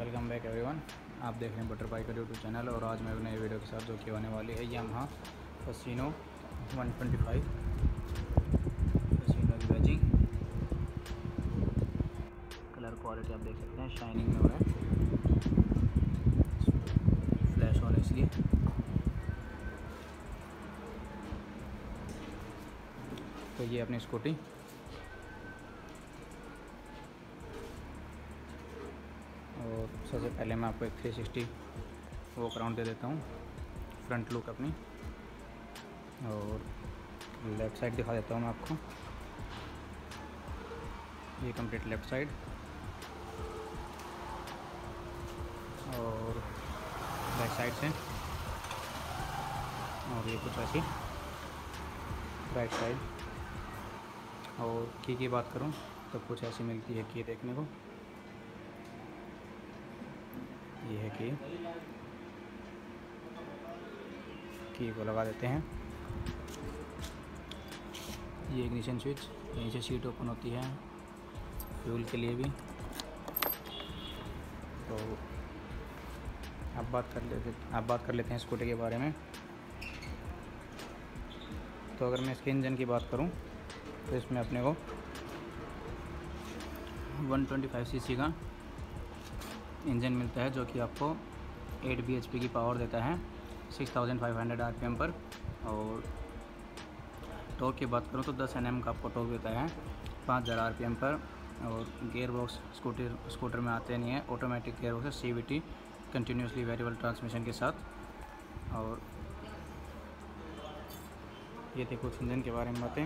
Welcome back everyone. आप देख रहे हैं बटर पाई का यूट्यूब चैनल और आज मैं नए वीडियो के साथ जो कि होने वाली है यामाहा फैसिनो 125 फैसिनो की बैजिंग। कलर क्वालिटी आप देख सकते हैं, शाइनिंग में हो रहा है, फ्लैश हो रहा है, इसलिए तो ये अपनी स्कूटी। और सबसे पहले मैं आपको एक 360 वॉक अराउंड दे देता हूँ, फ्रंट लुक अपनी, और लेफ़्ट साइड दिखा देता हूँ मैं आपको। ये कंप्लीट लेफ़्ट साइड, और बैक साइड से, और ये कुछ ऐसी राइट साइड। और की बात करूँ तो कुछ ऐसी मिलती है कि देखने को, ये है कि की को लगा देते हैं। ये इग्निशन स्विच, यहीं से सीट ओपन होती है फ्यूल के लिए भी। तो आप बात कर लेते हैं स्कूटी के बारे में। तो अगर मैं इसके इंजन की बात करूं तो इसमें अपने को 125 सीसी का इंजन मिलता है जो कि आपको 8 bhp की पावर देता है 6500 rpm पर। और टॉर्क की बात करूँ तो 10 Nm का आपको टॉर्क देता है 5000 rpm पर। और गेयर बॉक्स स्कूटर में आते नहीं है, ऑटोमेटिक गेयर बॉक्स है, CVT कंटिन्यूसली वेरिएबल ट्रांसमिशन के साथ। और ये थे कुछ इंजन के बारे में बातें।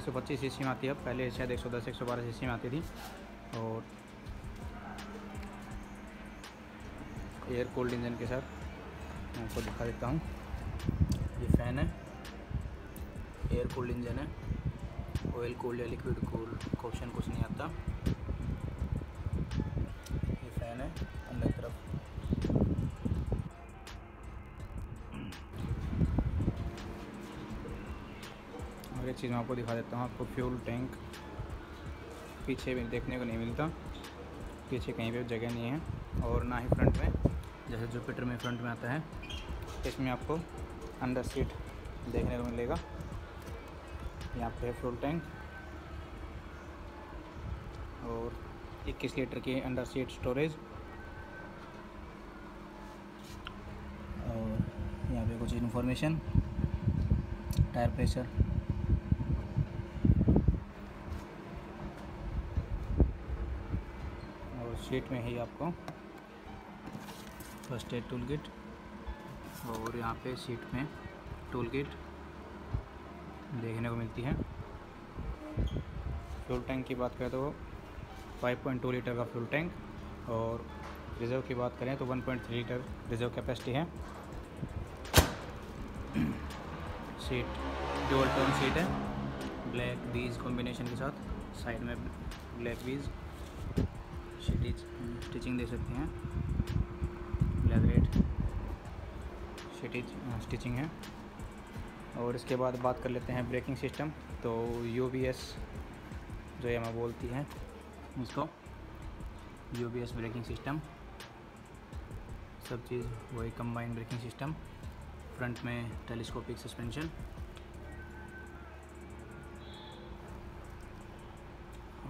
125 सीसी में आती है, पहले शायद 110-112 सीसी में आती थी। और एयर कोल्ड इंजन के साथ मैं आपको दिखा देता हूँ। ये फ़ैन है, एयर कोल्ड इंजन है, ऑयल कोल्ड या लिक्विड कोल्ड का ऑप्शन कुछ नहीं आता। ये फ़ैन है अंदर की तरफ। और एक चीज़ मैं आपको दिखा देता हूँ, आपको फ्यूल टैंक पीछे भी देखने को नहीं मिलता, पीछे कहीं पर जगह नहीं है, और ना ही फ्रंट में, जैसे जुपिटर में फ्रंट में आता है। इसमें आपको अंडर सीट देखने को मिलेगा। यहाँ पे है फ्यूल टैंक, और 21 लीटर की अंडर सीट स्टोरेज। और यहाँ पे कुछ इन्फॉर्मेशन, टायर प्रेशर, और सीट में ही आपको फर्स्ट एड टूल किट, और यहाँ पे सीट में टूल किट देखने को मिलती है। फ्यूल टैंक की बात करें तो 5.2 लीटर का फ्यूल टैंक, और रिजर्व की बात करें तो 1.3 लीटर रिजर्व कैपेसिटी है। सीट डुअल टोन सीट है, ब्लैक बीज कॉम्बिनेशन के साथ, साइड में ब्लैक बीज स्टिचिंग दे सकते हैं, स्टिचिंग है। और इसके बाद बात कर लेते हैं ब्रेकिंग सिस्टम। तो UBS जो ये हमें बोलती है उसको UBS ब्रेकिंग सिस्टम, सब चीज़ वही कंबाइंड ब्रेकिंग सिस्टम। फ्रंट में टेलीस्कोपिक सस्पेंशन,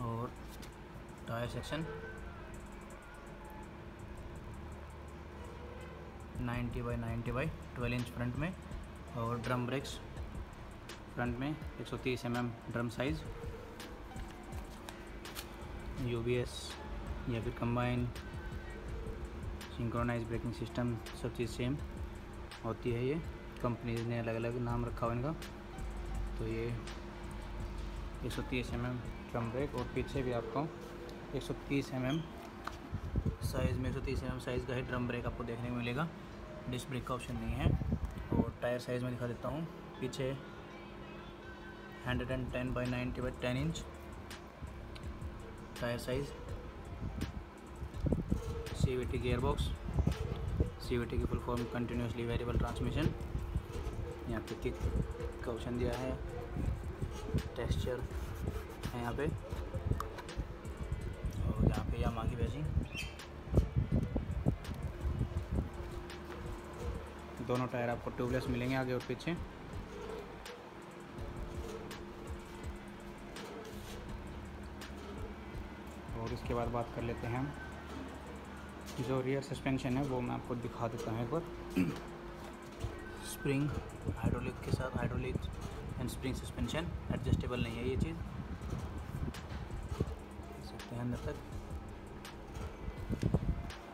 और टायर सेक्शन 90/90/12 इंच फ्रंट में, और ड्रम ब्रेक्स फ्रंट में 130 mm ड्रम साइज़। UBS या फिर कंबाइन सिंक्रोनाइज ब्रेकिंग सिस्टम, सब चीज़ सेम होती है। ये कंपनीज ने अलग अलग नाम रखा हुआ इनका। तो ये 130 mm ड्रम ब्रेक, और पीछे भी आपको 130 mm साइज़ में 130 mm साइज़ का ही ड्रम ब्रेक आपको देखने को मिलेगा, डिस्क ब्रेक का ऑप्शन नहीं है। और टायर साइज़ में दिखा देता हूँ, पीछे 110/90/10 inch tyre size, CVT gear box, CVT की full form continuously variable transmission. यहाँ पे किक का ऑप्शन दिया है, टेक्सचर है यहाँ पे, और यहाँ पे यामाहा की बैजिंग। दोनों टायर आपको ट्यूबलेस मिलेंगे आगे और पीछे। और इसके बाद बात कर लेते हैं हम जो रियर सस्पेंशन है वो मैं आपको दिखा देता हूँ एक बार। स्प्रिंग हाइड्रोलिक के साथ, hydraulic and spring suspension adjustable नहीं है ये चीज़, देख सकते हैं अंदर तक।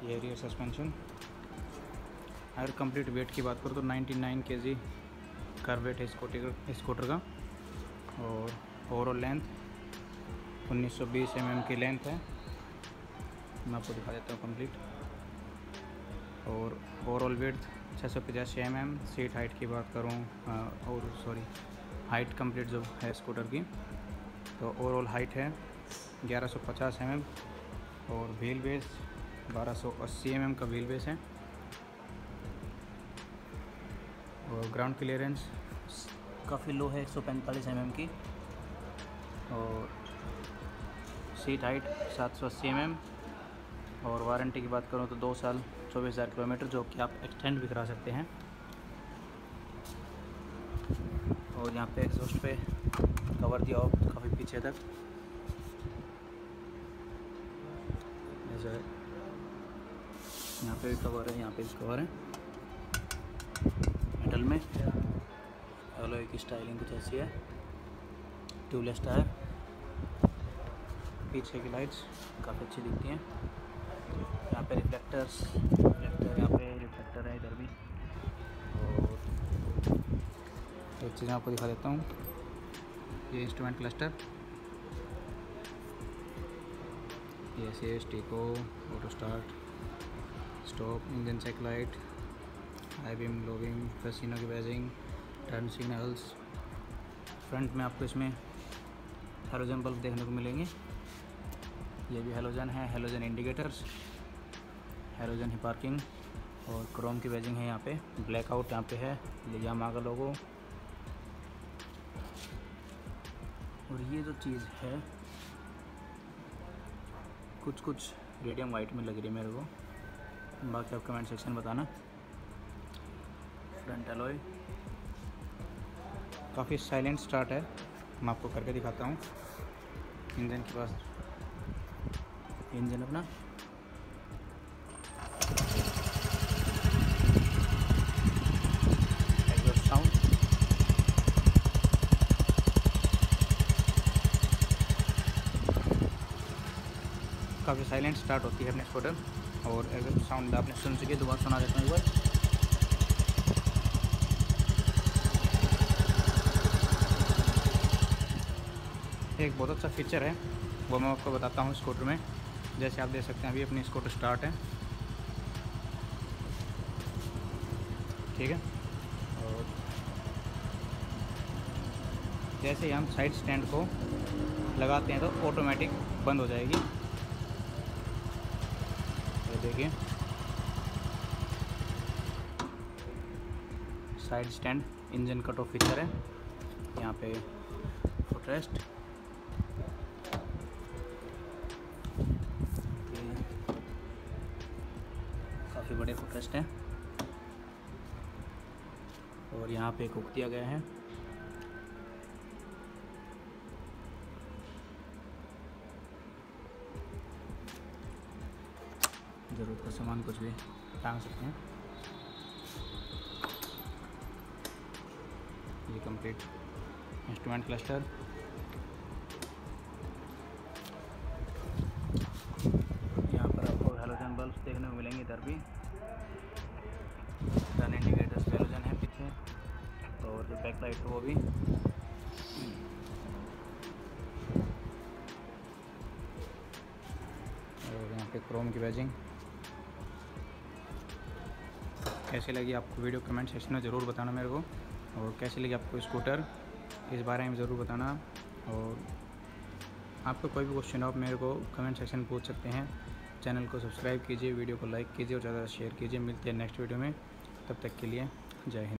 ये रियर सस्पेंशन। अगर कंप्लीट वेट की बात करो तो 99 kg का वेट है स्कूटर का। और ओवरऑल लेंथ 1920 mm की लेंथ है, मैं आपको दिखा देता हूँ कंप्लीट। और overall weight 650 mm। Seat height की बात करूँ और सॉरी हाइट कंप्लीट जो है स्कूटर की तो ओवरऑल हाइट है 1150 mm। और व्हील बेस 1280 mm का व्हील बेस है। और ग्राउंड क्लियरेंस काफ़ी लो है 145 mm की। और सीट हाइट 780 mm। और वारंटी की बात करूं तो 2 साल 24,000 किलोमीटर जो कि आप एक्सटेंड भी करा सकते हैं। और यहाँ पे एग्जॉस्ट पे कवर दिया हो काफ़ी पीछे तक, जैसे यहाँ पे भी कवर है, यहाँ पे भी कवर है मेटल में। अलॉय की स्टाइलिंग कुछ ऐसी है। Tubeless tyre. पीछे की लाइट्स काफ़ी अच्छी दिखती हैं। यहाँ पे रिफ्लेक्टर, यहाँ पे रिफ्लेक्टर है इधर भी। और एक चीज़ आपको दिखा देता हूँ, ये इंस्ट्रूमेंट क्लस्टर, ये एस tacho, auto start, stop, engine check light, high beam, low beam, Fascino की बैजिंग, टर्न सिग्नल्स। फ्रंट में आपको इसमें हेलोजन बल्ब देखने को मिलेंगे। ये भी हेलोजन है, हेलोजन इंडिकेटर्स, हेलोजन ही पार्किंग। और क्रोम की बैजिंग है यहाँ पे, ब्लैकआउट यहाँ पे है, ये यामाहा का लोगो। और ये जो चीज़ है कुछ कुछ रेडियम वाइट में लग रही है मेरे को, बाकी आप कमेंट सेक्शन बताना। फ्रंट अलॉय काफ़ी साइलेंट स्टार्ट है, मैं आपको करके दिखाता हूँ। इंजन के पास इंजन अपना एग्जॉस्ट साउंड, काफ़ी साइलेंट स्टार्ट होती है अपने स्कूटर। और एग्जॉस्ट साउंड आपने सुन सके, दोबारा सुना देता हूँ एक बार। एक बहुत अच्छा फीचर है वो मैं आपको बताता हूँ स्कूटर में। जैसे आप देख सकते हैं अभी अपनी स्कूटर स्टार्ट है, ठीक है। और जैसे ही हम साइड स्टैंड को लगाते हैं तो ऑटोमेटिक बंद हो जाएगी, ये देखिए side stand. Engine cut off feature है, यहाँ पे फुटरेस्ट, बड़े फुटरेस्ट हैं। और यहाँ पे कुक दिया गया है। जरूरत का सामान कुछ भी टांग सकते हैं। ये कंप्लीट इंस्ट्रूमेंट क्लस्टर। यहाँ पर आपको हेलोजन बल्ब देखने को मिलेंगे इधर भी। टर्न इंडिकेटर्स हेलोजन है पीछे। और जो बैक लाइट है वो भी। और यहाँ पे क्रोम की बैजिंग। कैसी लगी आपको वीडियो कमेंट सेक्शन में ज़रूर बताना मेरे को। और कैसी लगी आपको स्कूटर इस बारे में ज़रूर बताना। और आपको कोई भी क्वेश्चन हो आप मेरे को कमेंट सेक्शन पूछ सकते हैं। चैनल को सब्सक्राइब कीजिए, वीडियो को लाइक कीजिए और ज़्यादा शेयर कीजिए। मिलते हैं नेक्स्ट वीडियो में, तब तक के लिए जय हिंद।